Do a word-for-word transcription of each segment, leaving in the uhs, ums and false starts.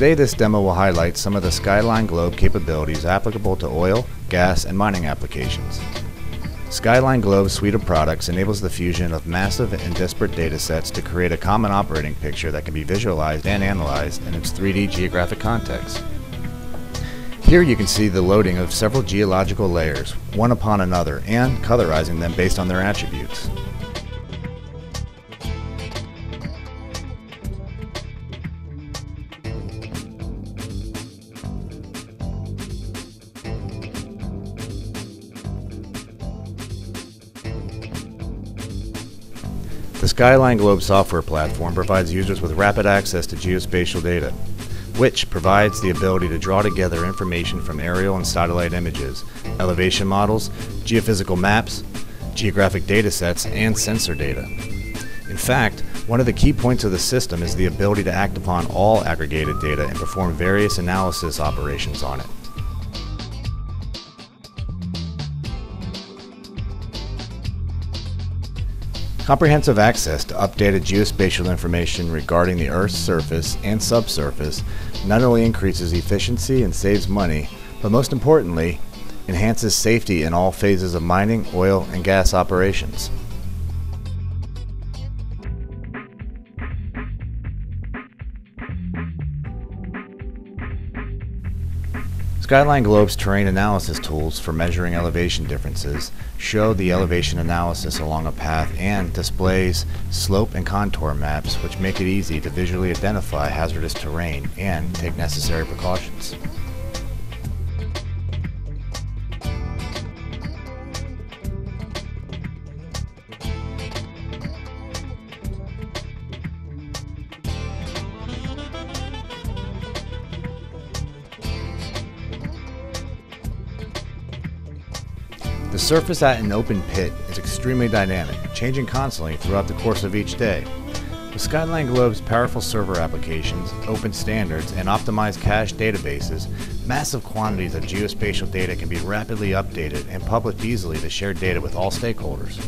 Today this demo will highlight some of the Skyline Globe capabilities applicable to oil, gas, and mining applications. Skyline Globe's suite of products enables the fusion of massive and disparate data sets to create a common operating picture that can be visualized and analyzed in its three D geographic context. Here you can see the loading of several geological layers, one upon another, and colorizing them based on their attributes. The Skyline Globe software platform provides users with rapid access to geospatial data, which provides the ability to draw together information from aerial and satellite images, elevation models, geophysical maps, geographic data sets, and sensor data. In fact, one of the key points of the system is the ability to act upon all aggregated data and perform various analysis operations on it. Comprehensive access to updated geospatial information regarding the Earth's surface and subsurface not only increases efficiency and saves money, but most importantly, enhances safety in all phases of mining, oil, and gas operations. Skyline Globe's terrain analysis tools for measuring elevation differences show the elevation analysis along a path and displays slope and contour maps, which make it easy to visually identify hazardous terrain and take necessary precautions. The surface at an open pit is extremely dynamic, changing constantly throughout the course of each day. With Skyline Globe's powerful server applications, open standards, and optimized cache databases, massive quantities of geospatial data can be rapidly updated and published easily to share data with all stakeholders.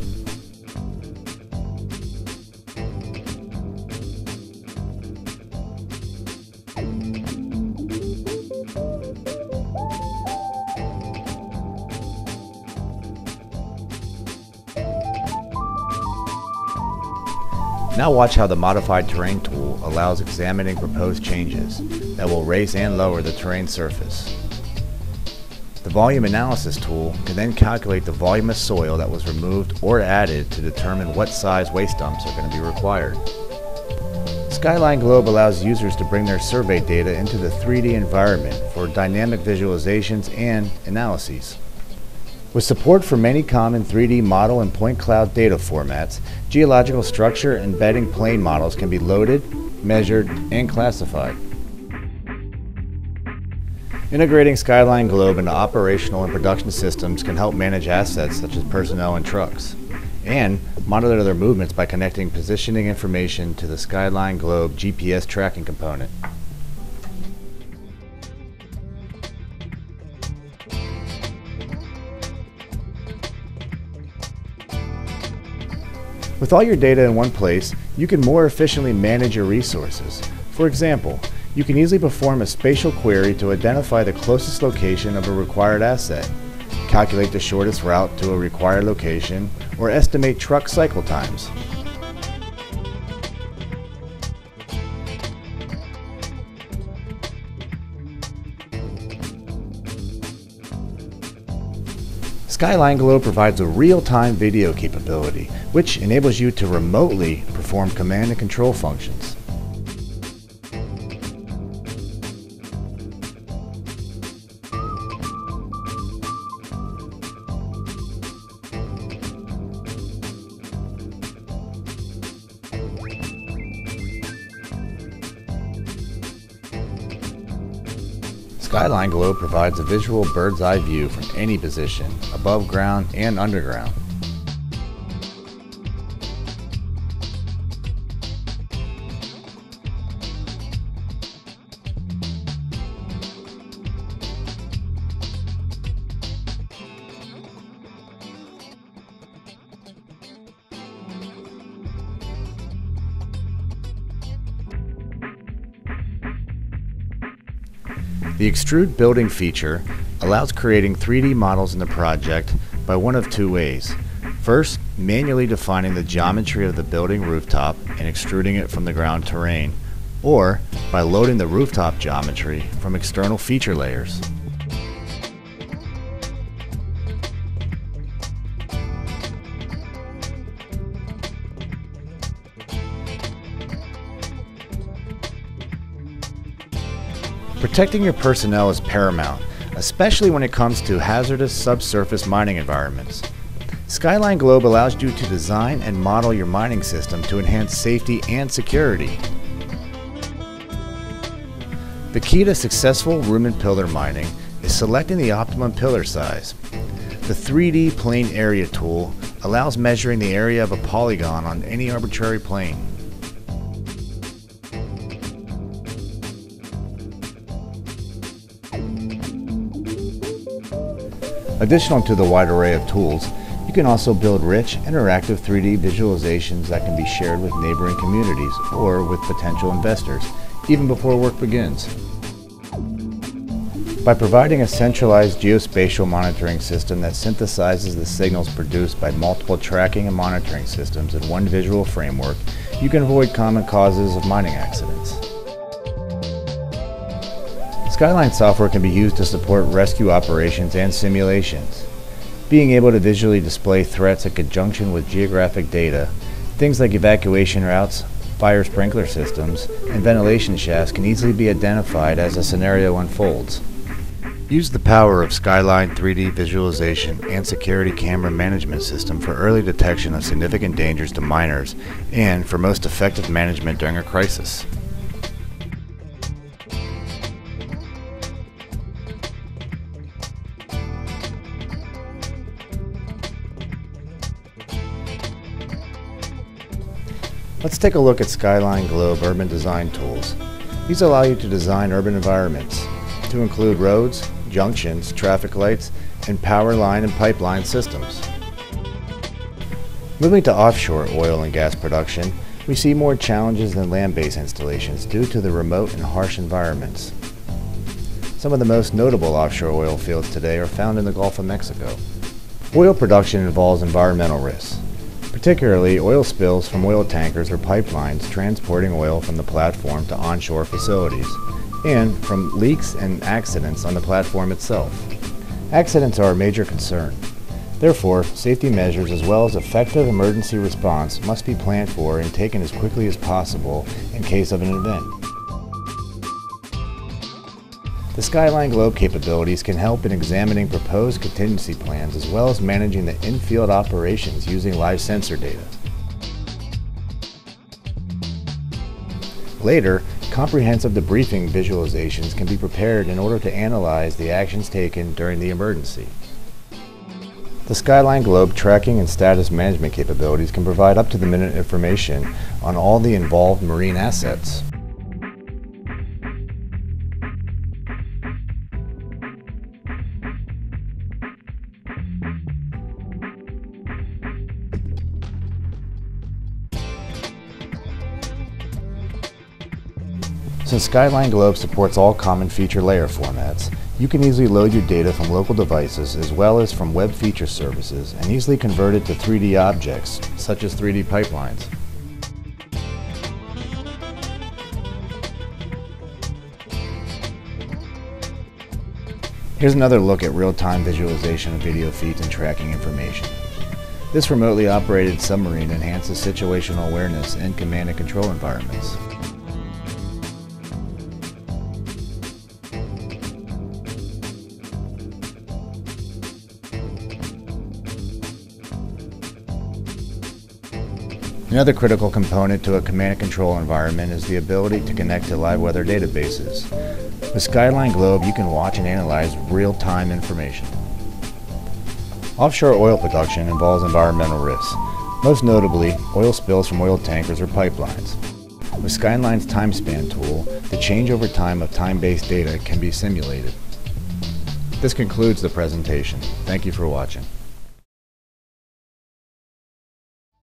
Now watch how the modified terrain tool allows examining proposed changes that will raise and lower the terrain surface. The volume analysis tool can then calculate the volume of soil that was removed or added to determine what size waste dumps are going to be required. Skyline Globe allows users to bring their survey data into the three D environment for dynamic visualizations and analyses. With support for many common three D model and point cloud data formats, geological structure and bedding plane models can be loaded, measured, and classified. Integrating Skyline Globe into operational and production systems can help manage assets such as personnel and trucks, and monitor their movements by connecting positioning information to the Skyline Globe G P S tracking component. With all your data in one place, you can more efficiently manage your resources. For example, you can easily perform a spatial query to identify the closest location of a required asset, calculate the shortest route to a required location, or estimate truck cycle times. Skyline Globe provides a real-time video capability, which enables you to remotely perform command and control functions. Skyline Globe provides a visual bird's eye view from any position, above ground and underground. The extrude building feature allows creating three D models in the project by one of two ways. First, manually defining the geometry of the building rooftop and extruding it from the ground terrain, or by loading the rooftop geometry from external feature layers. Protecting your personnel is paramount, especially when it comes to hazardous subsurface mining environments. Skyline Globe allows you to design and model your mining system to enhance safety and security. The key to successful room and pillar mining is selecting the optimum pillar size. The three D plane area tool allows measuring the area of a polygon on any arbitrary plane. Additional to the wide array of tools, you can also build rich, interactive three D visualizations that can be shared with neighboring communities or with potential investors, even before work begins. By providing a centralized geospatial monitoring system that synthesizes the signals produced by multiple tracking and monitoring systems in one visual framework, you can avoid common causes of mining accidents. Skyline software can be used to support rescue operations and simulations. Being able to visually display threats in conjunction with geographic data, things like evacuation routes, fire sprinkler systems, and ventilation shafts can easily be identified as a scenario unfolds. Use the power of Skyline three D visualization and security camera management system for early detection of significant dangers to miners and for most effective management during a crisis. Let's take a look at Skyline Globe urban design tools. These allow you to design urban environments to include roads, junctions, traffic lights, and power line and pipeline systems. Moving to offshore oil and gas production, we see more challenges than land-based installations due to the remote and harsh environments. Some of the most notable offshore oil fields today are found in the Gulf of Mexico. Oil production involves environmental risks, particularly oil spills from oil tankers or pipelines transporting oil from the platform to onshore facilities, and from leaks and accidents on the platform itself. Accidents are a major concern. Therefore, safety measures as well as effective emergency response must be planned for and taken as quickly as possible in case of an event. The Skyline Globe capabilities can help in examining proposed contingency plans as well as managing the in-field operations using live sensor data. Later, comprehensive debriefing visualizations can be prepared in order to analyze the actions taken during the emergency. The Skyline Globe tracking and status management capabilities can provide up-to-the-minute information on all the involved marine assets. Since Skyline Globe supports all common feature layer formats, you can easily load your data from local devices as well as from web feature services and easily convert it to three D objects, such as three D pipelines. Here's another look at real-time visualization of video feeds and tracking information. This remotely operated submarine enhances situational awareness in command and control environments. Another critical component to a command and control environment is the ability to connect to live weather databases. With Skyline Globe, you can watch and analyze real-time information. Offshore oil production involves environmental risks, most notably oil spills from oil tankers or pipelines. With Skyline's TimeSpan tool, the change over time of time-based data can be simulated. This concludes the presentation. Thank you for watching.